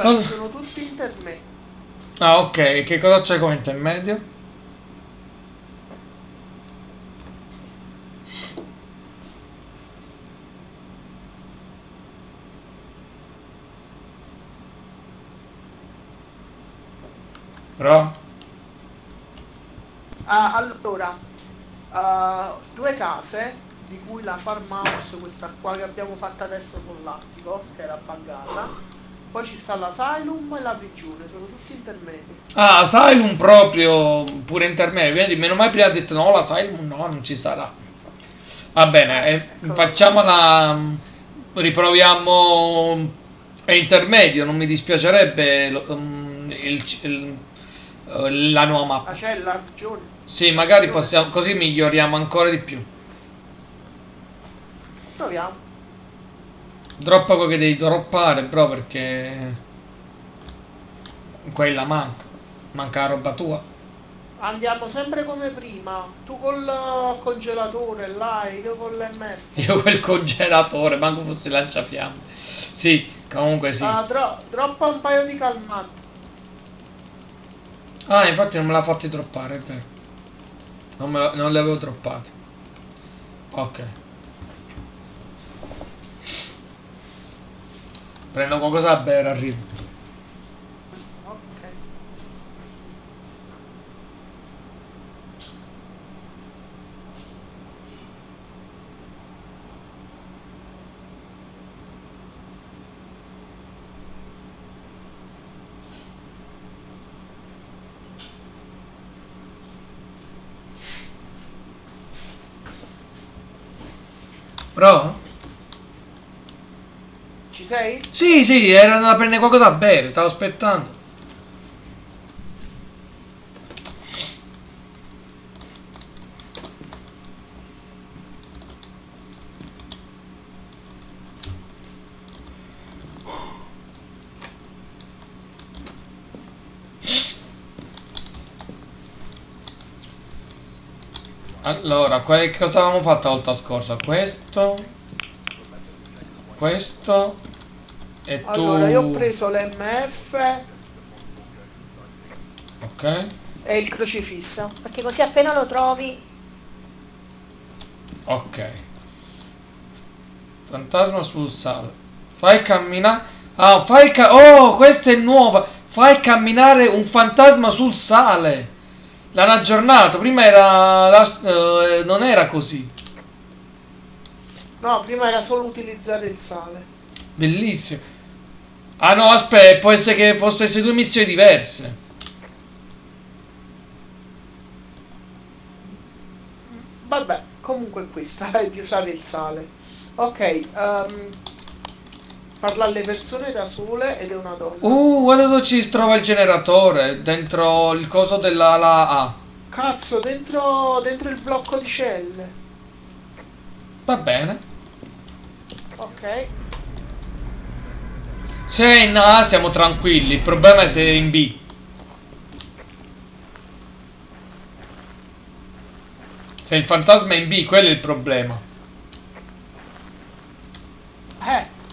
Però ci sono tutti intermedi. Ah, ok. Che cosa c'è come intermedio? Però? Ah, allora, due case, di cui la farmhouse, questa qua che abbiamo fatto adesso con l'attico, che era buggata. Poi ci sta l'asylum e la prigione, sono tutti intermedi. Ah, asylum proprio, pure intermedio. Quindi meno male prima ha detto no, l'asylum no, non ci sarà. Va bene, ecco, facciamola, riproviamo è intermedio, non mi dispiacerebbe la nuova mappa. Ah, c'è la prigione. Sì, magari possiamo, così miglioriamo ancora di più. Proviamo. Droppa quello che devi droppare, bro, perché quella manca. Manca la roba tua. Andiamo sempre come prima. Tu col congelatore là e io con l'MF. Io col congelatore, manco fosse lanciafiamme. Sì, comunque sì. Droppa un paio di calmanti. Ah, infatti non me l'ha fatti droppare, è vero. Non le avevo droppate. Ok. Prendo qualcosa da bere, arrivo. Ok. Bro? Sei? Sì, sì, era andata a prendere qualcosa a bere, stavo aspettando. Allora, che cosa avevamo fatto la volta scorsa? Questo. E allora tu... io ho preso l'MF. Ok. E il crocifisso, perché così appena lo trovi. Ok. Fantasma sul sale. Fai camminare. Ah, oh, questa è nuova. Fai camminare un fantasma sul sale. L'hanno aggiornato. Prima era non era così. No, prima era solo utilizzare il sale. Bellissimo. Ah no, aspetta, può essere che possono essere due missioni diverse. Vabbè, comunque questa è di usare il sale. Ok, parla alle persone da sole ed è una donna. Guarda dove ci trova il generatore, dentro il coso dell'ala A. Cazzo, dentro il blocco di celle. Va bene. Ok. Se è in A siamo tranquilli, il problema è se è in B. Se il fantasma è in B, quello è il problema.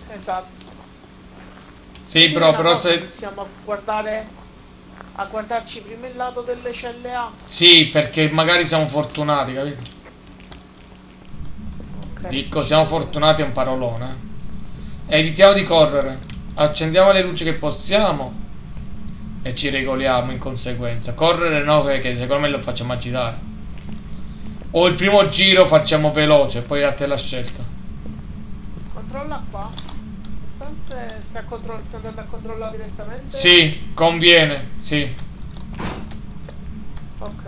Esatto. Sì, bro, però se... iniziamo a guardarci prima il lato delle celle A. Sì, perché magari siamo fortunati, capito? Okay. Dico, siamo fortunati è un parolone. Evitiamo di correre. Accendiamo le luci che possiamo e ci regoliamo in conseguenza. Correre no, perché secondo me lo facciamo agitare. O il primo giro facciamo veloce, poi a te la scelta. Controlla qua. Sta andando a controllare direttamente? Sì, conviene, sì. Ok.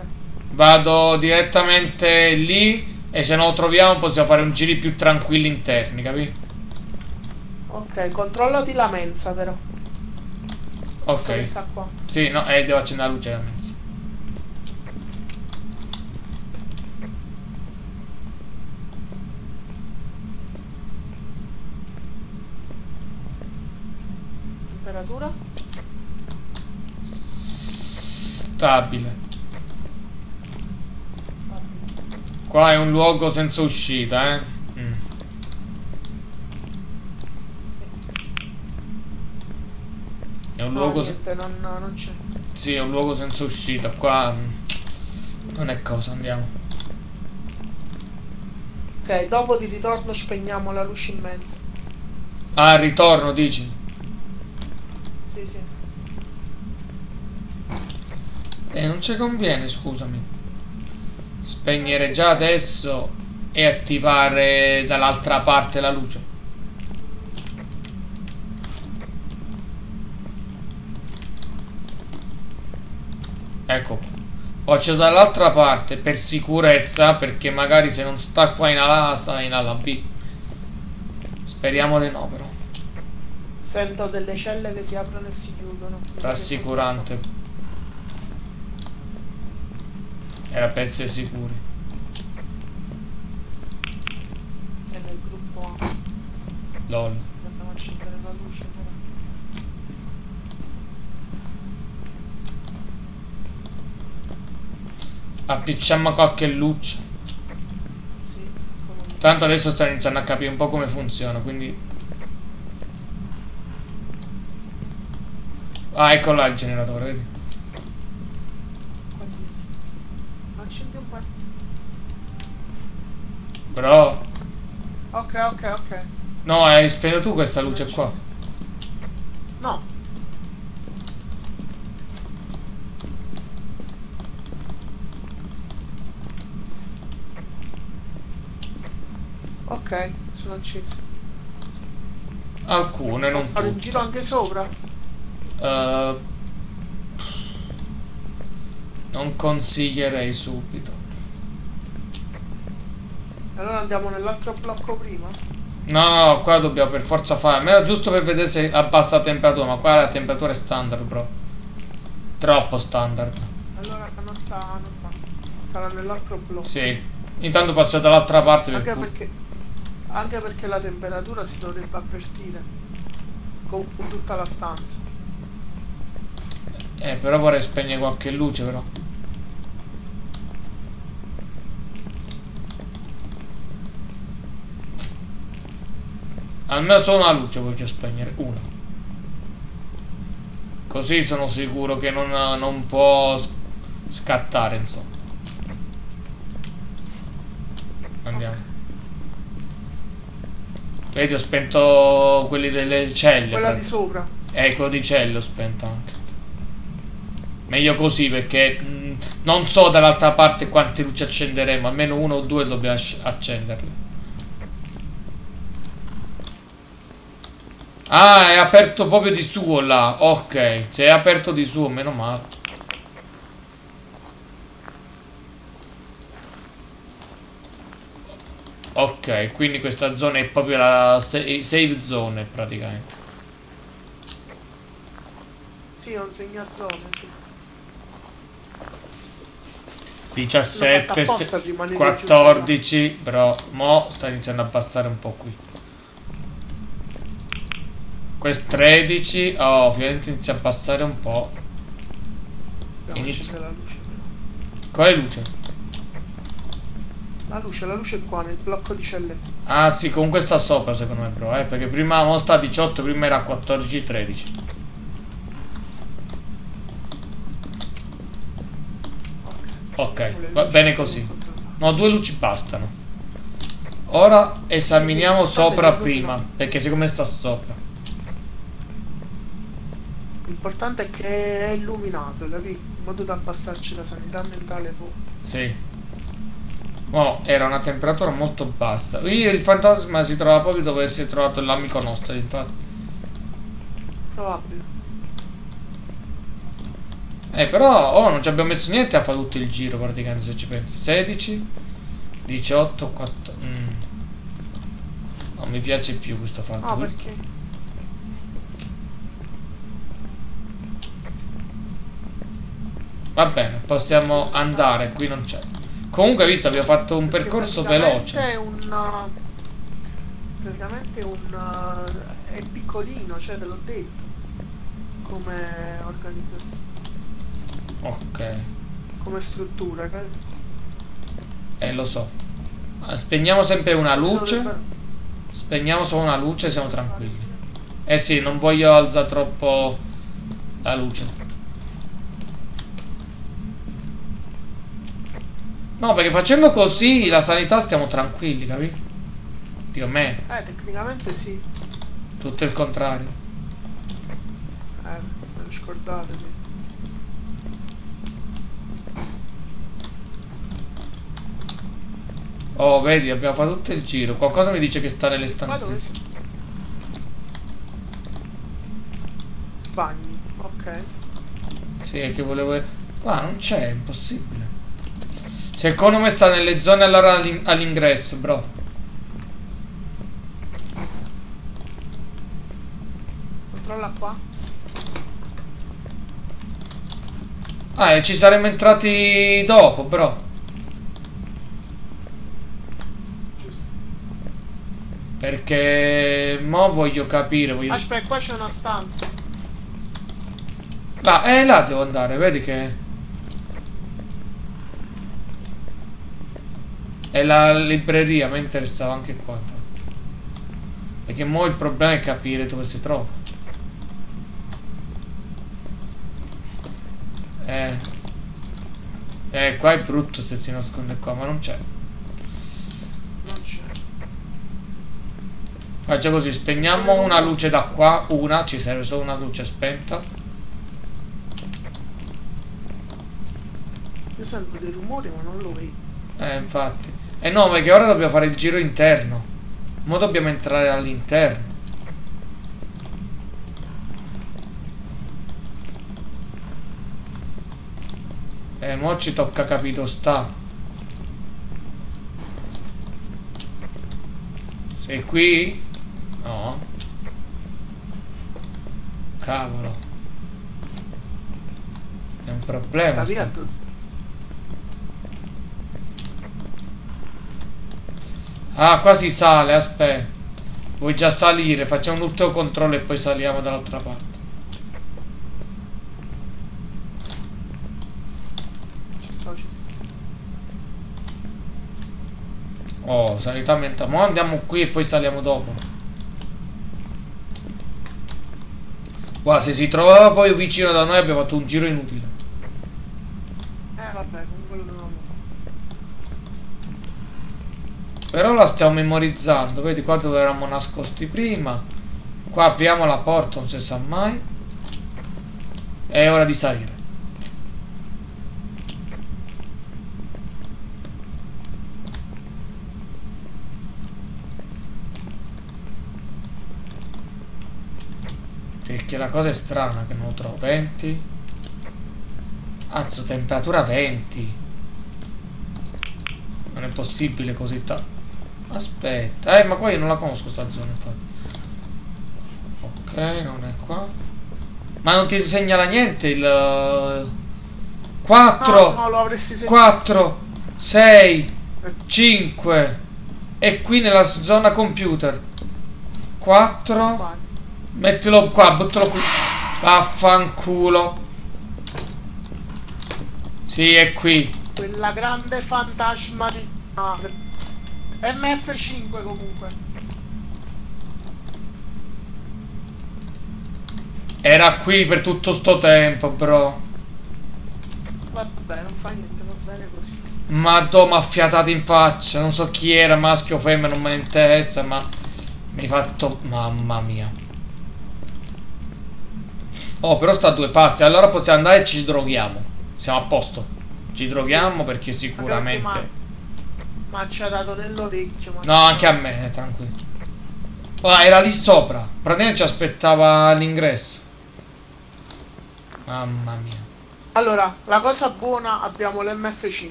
Vado direttamente lì e se non lo troviamo possiamo fare un giri più tranquilli interni, capito? Ok, controllati la mensa però. Ok. Sta qua. Sì, no, devo accendere la luce della mensa. Temperatura? Stabile. Qua è un luogo senza uscita, È un luogo. Niente, non c'è. Sì, è un luogo senza uscita. Qua non è cosa, andiamo. Ok, dopo di ritorno spegniamo la luce in mezzo. Ah, ritorno dici? Sì, sì. Non ci conviene, scusami. Spegnere già adesso e attivare dall'altra parte la luce. Ecco, faccio dall'altra parte per sicurezza, perché magari se non sta qua in ala A sta in ala B. Speriamo di no, però. Sento delle celle che si aprono e si chiudono. Rassicurante. Era per essere sicuri. È nel gruppo A. LOL. Dobbiamo accendere la luce però. Appicciamo qualche luce. Sì, tanto adesso sto iniziando a capire un po' come funziona, quindi. Ah, ecco là il generatore, vedi? Accendi un po'. Bro. Ok. No, hai spento tu questa luce qua. No. Ok, sono acceso. Alcune non fare un giro anche sopra? Non consiglierei subito. Allora andiamo nell'altro blocco prima? No, qua dobbiamo per forza fare. Ma era giusto per vedere se abbassa la temperatura, ma qua la temperatura è standard, bro. Troppo standard. Allora non sta. Sarà nell'altro blocco. Sì. Intanto passa dall'altra parte. Anche perché la temperatura si dovrebbe avvertire con tutta la stanza. Però vorrei spegnere qualche luce però. Almeno solo una luce voglio spegnere, una. Così sono sicuro che non può scattare, insomma. Andiamo. Vedi, ho spento quelli delle celle. Quella di sopra. Quello di celle ho spento anche. Meglio così perché non so dall'altra parte quante luci accenderemo. Almeno uno o due dobbiamo accenderle. Ah, è aperto proprio di suo là. Ok, se è aperto di suo, meno male. Ok, quindi questa zona è proprio la save zone praticamente. Sì, è un segnazzone, sì. 17, 14, però mo sta iniziando a passare un po' qui. Questo 13, oh, finalmente inizia a passare un po'. Inizia la luce. Quale luce? La luce è qua, nel blocco di celle. Ah sì, comunque sta sopra secondo me, bro, perché prima non sta 18, prima era 14, 13. Ok, va bene così. No, due luci bastano. Ora esaminiamo sopra prima, perché siccome sta sopra. L'importante è che è illuminato, capito? In modo da abbassarci la sanità mentale tu. Sì. Oh, era una temperatura molto bassa. Il fantasma si trova proprio dove si è trovato l'amico nostro, infatti. Probabile. Però non ci abbiamo messo niente a fare tutto il giro praticamente, se ci pensi. 16 18 14. Non mi piace più questo fatto. Ah, perché? Va bene, possiamo andare, qui non c'è. Comunque visto abbiamo fatto un percorso veloce. Praticamente è piccolino, cioè te l'ho detto. Come organizzazione. Ok. Come struttura. Lo so. Spegniamo sempre una luce. Spegniamo solo una luce e siamo tranquilli. Sì, non voglio alzare troppo la luce. No, perché facendo così la sanità stiamo tranquilli, capi? Più o meno. Tecnicamente sì. Tutto il contrario. Non scordatevi. Oh, vedi, abbiamo fatto tutto il giro. Qualcosa mi dice che sta nelle stanze. Bagni, ok. Sì, è che volevo... Ma non c'è, è impossibile. Secondo me sta nelle zone allora all'ingresso, bro. Controlla qua. Ah, e ci saremmo entrati dopo, bro. Perché mo voglio capire, aspetta, qua c'è una stanza. Là, là devo andare, vedi che è la libreria, mi interessava anche qua. Perché mo il problema è capire dove si trova. Qua è brutto se si nasconde qua, ma non c'è. Non c'è. Facciamo così, spegniamo una luce da qua, ci serve solo una luce spenta. Io sento dei rumori ma non lo vedo. Infatti. Eh no, perché ora dobbiamo fare il giro interno. Mo dobbiamo entrare all'interno. Mo ci tocca capito sta. E qui? No. Cavolo. È un problema. Ah, qua si sale, aspetta. Vuoi già salire? Facciamo un ultimo controllo e poi saliamo dall'altra parte. Oh, sanità mentale. Ma andiamo qui e poi saliamo dopo. Guarda, se si trovava poi vicino da noi abbiamo fatto un giro inutile. Vabbè, comunque lo dovevamo fare. Però la stiamo memorizzando. Vedi, qua dove eravamo nascosti prima. Qua apriamo la porta, non si sa mai. È ora di salire. Perché la cosa è strana che non lo trovo. 20. Azzo, temperatura 20. Non è possibile così tanto. Aspetta. Ma qua io non la conosco sta zona, infatti. Ok, non è qua. Ma non ti segnala niente il... 4. No, lo avresti segnato. 4. 6. 5. E qui nella zona computer. 4. Mettilo qua, buttalo qui. Vaffanculo. Sì, è qui. Quella grande fantasma di madre. MF5 comunque. Era qui per tutto sto tempo, bro. Vabbè, non fa niente, va bene così. Madonna, affiatate in faccia. Non so chi era, maschio o femmina, non me ne interessa, ma mi hai fatto... Mamma mia. Oh, però sta a due passi, allora possiamo andare e ci droghiamo. Siamo a posto. Ci droghiamo, sì, perché sicuramente. Ma ci ha dato nell'orecchio. No, anche a me, tranquillo. Ah, era lì sopra. Praticamente ci aspettava l'ingresso. Mamma mia. Allora, la cosa buona, abbiamo l'MF5.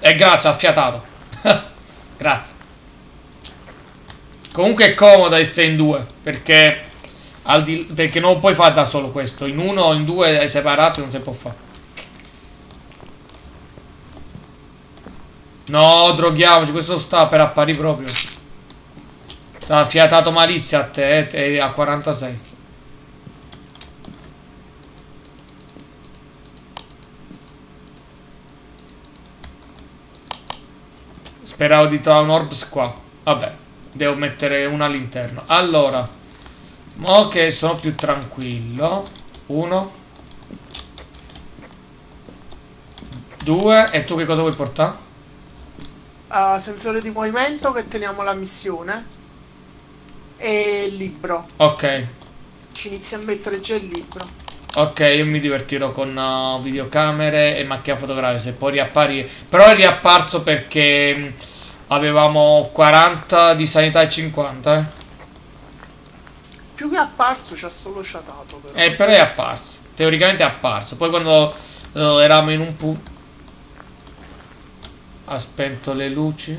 E grazie, affiatato. Grazie. Comunque è comoda essere in due, perché... perché non puoi fare da solo questo. In uno o in due è separato, non si può fare. No, droghiamoci. Questo sta per apparire proprio. T'ha fiatato malissimo a te, a 46. Speravo di trovare un orbs qua. Vabbè, devo mettere uno all'interno. Allora, mo che sono più tranquillo, 1, 2. E tu che cosa vuoi portare? Sensore di movimento, che teniamo la missione, e il libro. Ok, ci inizia a mettere già il libro. Ok, io mi divertirò con videocamere e macchina fotografica. Se poi riappari, però è riapparso perché avevamo 40 di sanità e 50, Più che apparso ci ha solo sciatato, però. Però è apparso. Teoricamente è apparso. Poi quando eravamo in un ha spento le luci.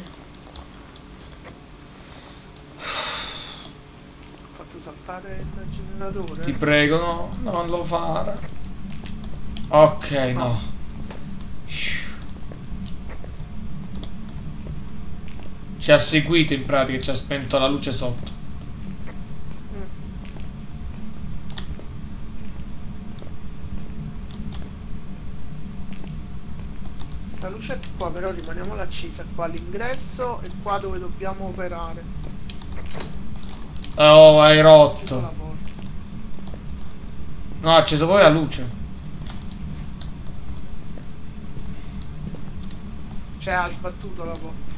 Ho fatto saltare il generatore. Ti prego, no, non lo fare. Ok, no. Ci ha seguito in pratica, ci ha spento la luce sotto. La luce è qua, però rimaniamola accesa qua all'ingresso e qua dove dobbiamo operare. Oh, hai rotto. No, ha acceso poi la luce. Cioè ha sbattuto la porta.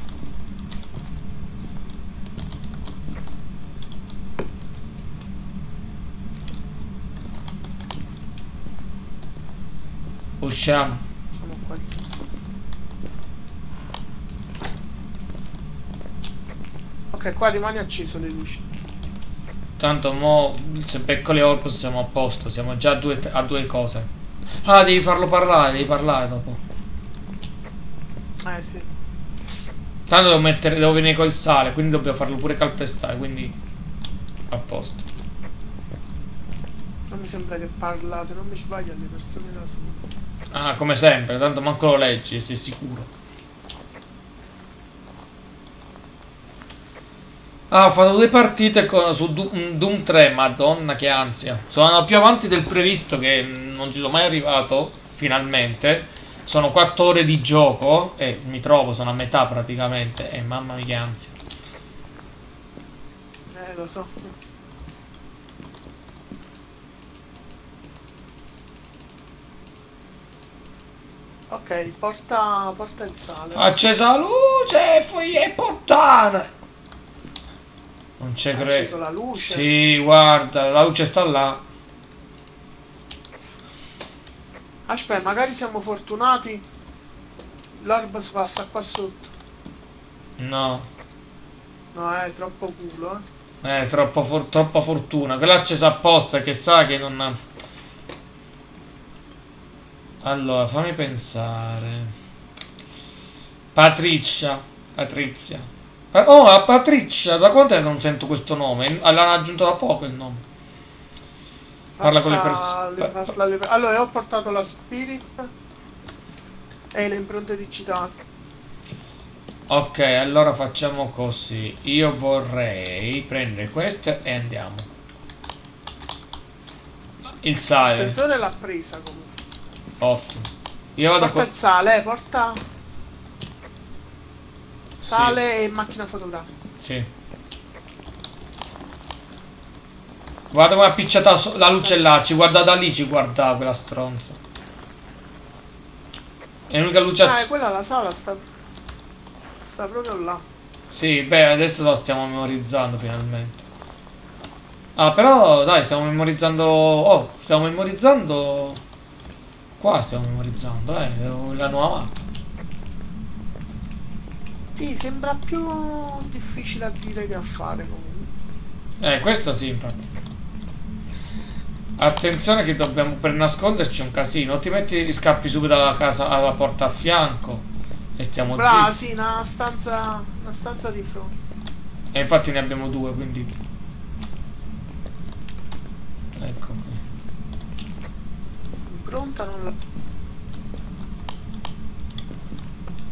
Usciamo. Siamo qua il sensore. Ok, qua rimane acceso le luci. Tanto mo se becco le orb siamo a posto, siamo già a due cose. Ah, devi farlo parlare, devi parlare dopo. Sì. Tanto devo venire col sale, quindi dobbiamo farlo pure calpestare, quindi a posto. Non mi sembra che parla, se non mi sbaglio, alle persone da solo. Ah, come sempre, tanto manco lo leggi, sei sicuro. Ah, ho fatto 2 partite su Doom 3, madonna che ansia. Sono andato più avanti del previsto, che non ci sono mai arrivato, finalmente. Sono 4 ore di gioco e mi trovo, sono a metà praticamente. E mamma mia che ansia. Lo so. Ok, porta il sale. Accesa la luce, foglie puttane! Non c'è credo. La luce. Sì, guarda, la luce sta là. Aspetta, magari siamo fortunati. L'orb si passa qua sotto. No. No, è troppo culo, eh. Troppa fortuna. Quella accesa apposta che sa che non ha... Allora, fammi pensare. Patricia. Oh, la Patricia, da quanto è che non sento questo nome? L'hanno aggiunto da poco il nome. Parla con le persone. Allora, ho portato la Spirit e le impronte digitali. Ok, allora facciamo così. Io vorrei prendere questo e andiamo. Il sale. Il sensore l'ha presa comunque. Ottimo. Io vado porta il sale, porta... Sale sì. E macchina fotografica. Sì. Guarda come ha picciata la luce là. Ci guarda da lì, ci guarda quella stronza. È l'unica luce. Ah, è quella la sala sta proprio là. Sì, beh, adesso la stiamo memorizzando finalmente. Ah, però dai, stiamo memorizzando. Oh, stiamo memorizzando. Qua stiamo memorizzando, la nuova mappa. Sì, sembra più difficile a dire che a fare comunque. Questo sì, infatti. Attenzione che dobbiamo, per nasconderci è un casino. Ti metti e scappi subito dalla casa, alla porta a fianco. E stiamo zitti. Ah, sì, una stanza di fronte. E infatti ne abbiamo 2, quindi. Ecco qui. Impronta non la...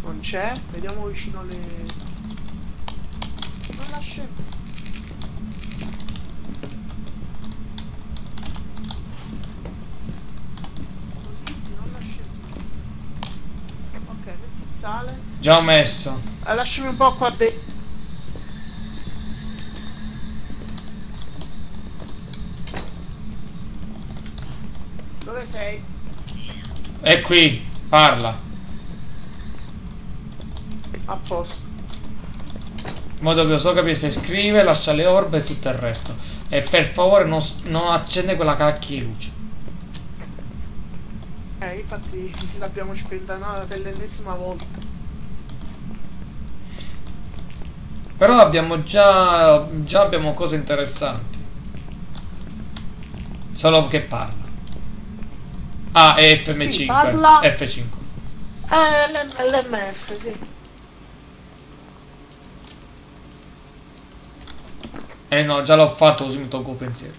Non c'è, vediamo vicino le... Non la scendo. Così, non la scendo. Ok, metti il sale. Già ho messo. Lasciami un po' qua dentro. Dove sei? È qui, parla. A posto. Ma dobbiamo solo capire se scrive, lascia le orbe e tutto il resto. E per favore non accende quella cacchia di luce. Infatti l'abbiamo spenta per l'ennesima volta. Però abbiamo già abbiamo cose interessanti. Solo che parla. Ah, è FM5. Sì, parla... F5. L'MF, sì. Eh no, già l'ho fatto, così mi tocco il pensiero.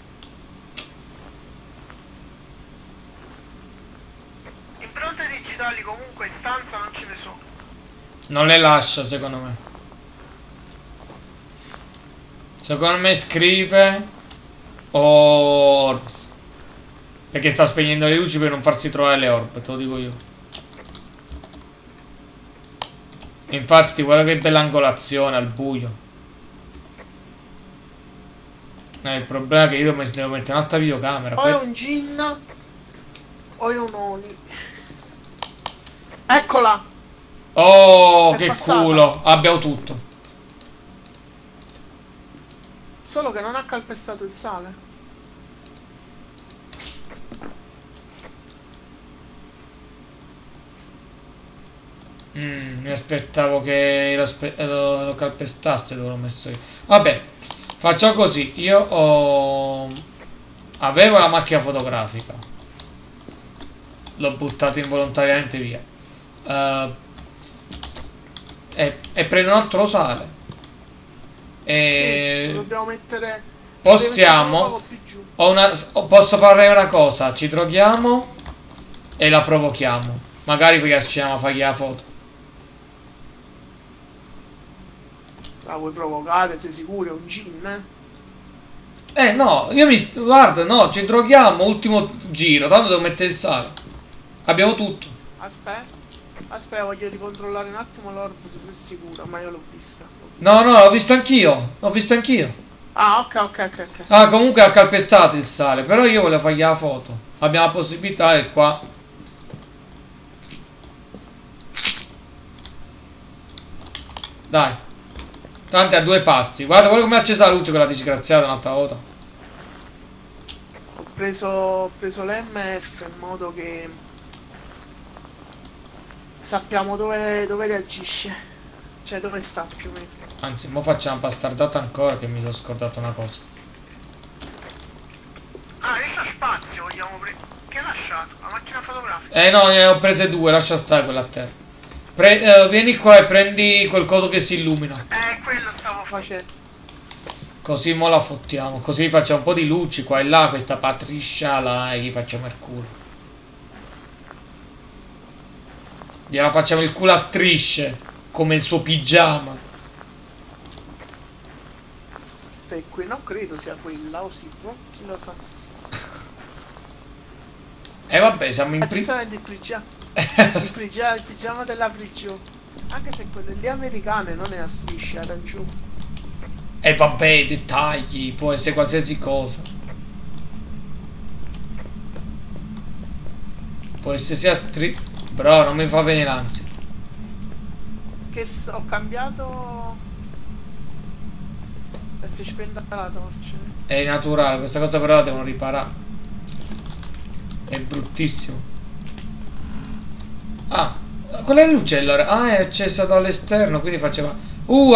Impronte digitali comunque in stanza non ce ne sono. Non le lascia, secondo me. Secondo me scrive orbs. Perché sta spegnendo le luci per non farsi trovare le orbe, te lo dico io. Infatti, guarda che bella angolazione al buio. Il problema è che io devo mettere un'altra videocamera. O è un gin o è un Oni. Eccola. Oh, che culo. Abbiamo tutto. Solo che non ha calpestato il sale. Mi aspettavo che lo calpestasse dove l'ho messo io. Vabbè. Faccio così, io avevo la macchina fotografica, l'ho buttata involontariamente via, e prendo un altro sale, e sì, dobbiamo mettere, possiamo, posso fare una cosa, ci troviamo e la provochiamo, magari riesciamo a fargli la foto. La vuoi provocare? Sei sicuro? È un gin? No, io mi... Guarda, no, ci droghiamo, ultimo giro, tanto devo mettere il sale. Abbiamo tutto. Aspetta, aspetta, voglio ricontrollare un attimo l'orbo se sei sicura, ma io l'ho vista. No, l'ho vista anch'io, Ah, ok. Ah, comunque ha calpestato il sale, però io volevo fargli la foto. Abbiamo la possibilità e qua... Dai. Tanti a due passi. Guarda, guarda come è accesa la luce quella disgraziata un'altra volta. Ho preso l'MF in modo che sappiamo dove reagisce. Cioè dove sta più o meno. Anzi, mo facciamo bastardata ancora che mi sono scordato una cosa. Ah, resta spazio, vogliamo prendere. Che ha lasciato? La macchina fotografica? No, ne ho prese due, lascia stare quella a terra. Vieni qua e prendi quel coso che si illumina. Quello stavo facendo. Così mo la fottiamo. Così facciamo un po' di luci qua e là. Questa Patricia là, e gli facciamo il culo. Gliela facciamo il culo a strisce. Come il suo pigiama. E qui non credo sia quella. O si può, chi lo sa. Vabbè, siamo in prigione. Il pigiama della prigione. Anche se quelle lì americane non è a strisce, arancione. Vabbè, i dettagli, può essere qualsiasi cosa. Può essere sia strisce. Però non mi fa venire anzi. Che ho cambiato. E si è spenta la torcia. È naturale, questa cosa però la devono riparare. È bruttissimo. Ah, qual è la luce allora? È accesa dall'esterno, quindi faceva...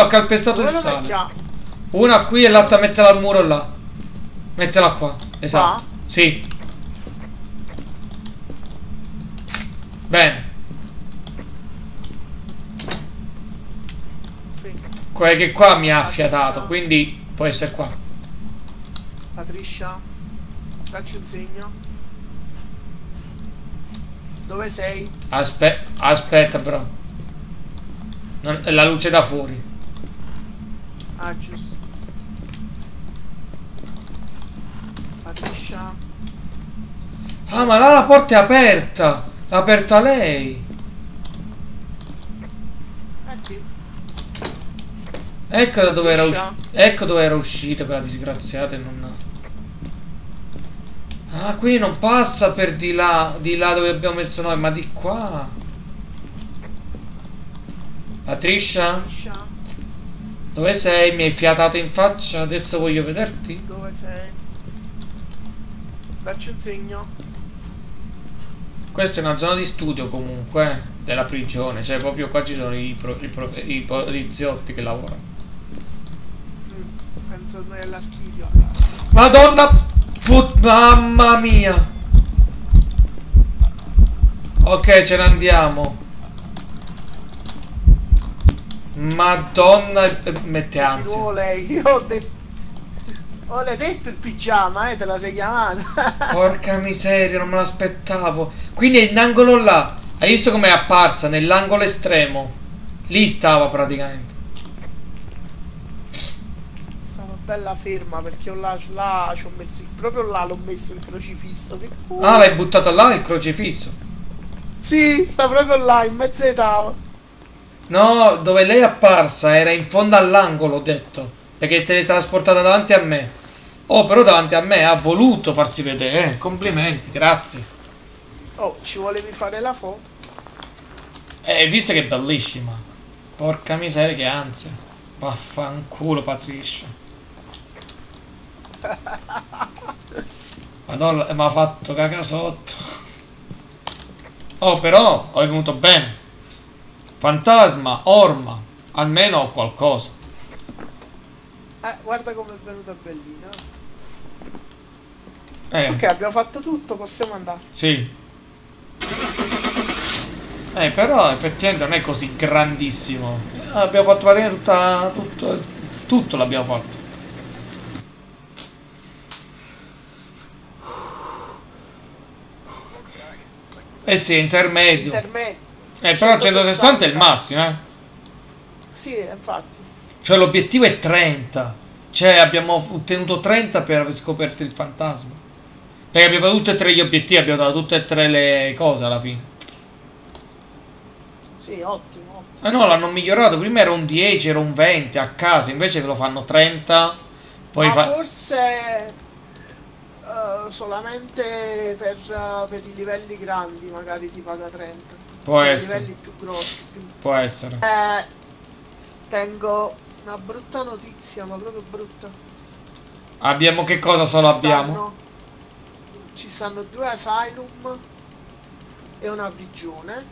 ha calpestato il sale. Una qui e l'altra mettela al muro là. Mettela qua, esatto. Sì. Bene. Quella che qua mi ha affiatato, quindi può essere qua. Patricia, facci un segno. Dove sei? Aspetta però. La luce da fuori. Giusto. Patricia. Ma là la porta è aperta. L'ha aperta lei. Sì. Ecco da dove era uscita. Ecco dove era uscita quella disgraziata e non. Ah, qui non passa per di là dove abbiamo messo noi, ma di qua. Patricia? Dove sei? Mi hai fiatato in faccia, adesso voglio vederti. Dove sei? Dacci un segno. Questa è una zona di studio comunque, della prigione, cioè proprio qua ci sono i ziotti che lavorano. Penso nell'archivio. Madonna! Mamma mia! Ok, ce ne andiamo. Madonna, mette ansia. Ti vuole, io ho detto... Oh, l'hai detto il pigiama, te la sei chiamata. Porca miseria, non me l'aspettavo. Quindi è in angolo là. Hai visto com'è apparsa? Nell'angolo estremo. Lì stava praticamente. Stava bella ferma perché io là ci ho messo il... Proprio là l'ho messo il crocifisso. Che pure... Ah, l'hai buttato là il crocifisso? Sì, sta proprio là, in mezzo ai tavoli. No, dove lei è apparsa era in fondo all'angolo, ho detto. Perché è teletrasportata davanti a me. Oh, però davanti a me ha voluto farsi vedere. Complimenti, grazie. Oh, ci volevi fare la foto? Visto che è bellissima. Porca miseria, che ansia. Vaffanculo, Patricia. Madonna, mi ha fatto caca sotto. Oh, però, ho venuto bene. Fantasma, orma. Almeno ho qualcosa. Guarda come è venuta bellina. Ok, abbiamo fatto tutto, possiamo andare. Sì. Però effettivamente non è così grandissimo. Abbiamo fatto praticamente tutto l'abbiamo fatto. Sì, intermedio. Però 160 è il massimo, Sì, infatti. Cioè l'obiettivo è 30. Cioè abbiamo ottenuto 30 per aver scoperto il fantasma. Perché abbiamo fatto tutti e tre gli obiettivi, abbiamo dato tutte e tre le cose alla fine. Sì, ottimo. No, l'hanno migliorato. Prima era un 10, era un 20 a caso, invece te lo fanno 30. Poi forse solamente per i livelli grandi magari ti paga 30. Può essere. Per i livelli più grossi. Può essere. Tengo... Una brutta notizia, ma proprio brutta. Abbiamo che cosa solo abbiamo? Ci stanno 2 asylum e una prigione.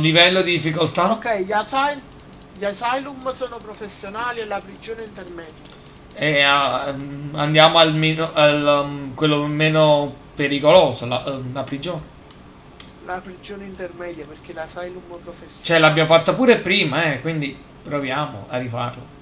Livello di difficoltà? Ok, gli asylum sono professionali e la prigione intermedia. Andiamo al quello meno pericoloso, la prigione. La prigione intermedia perché l'asylum professionale. Ce l'abbiamo fatta pure prima, quindi proviamo a rifarlo.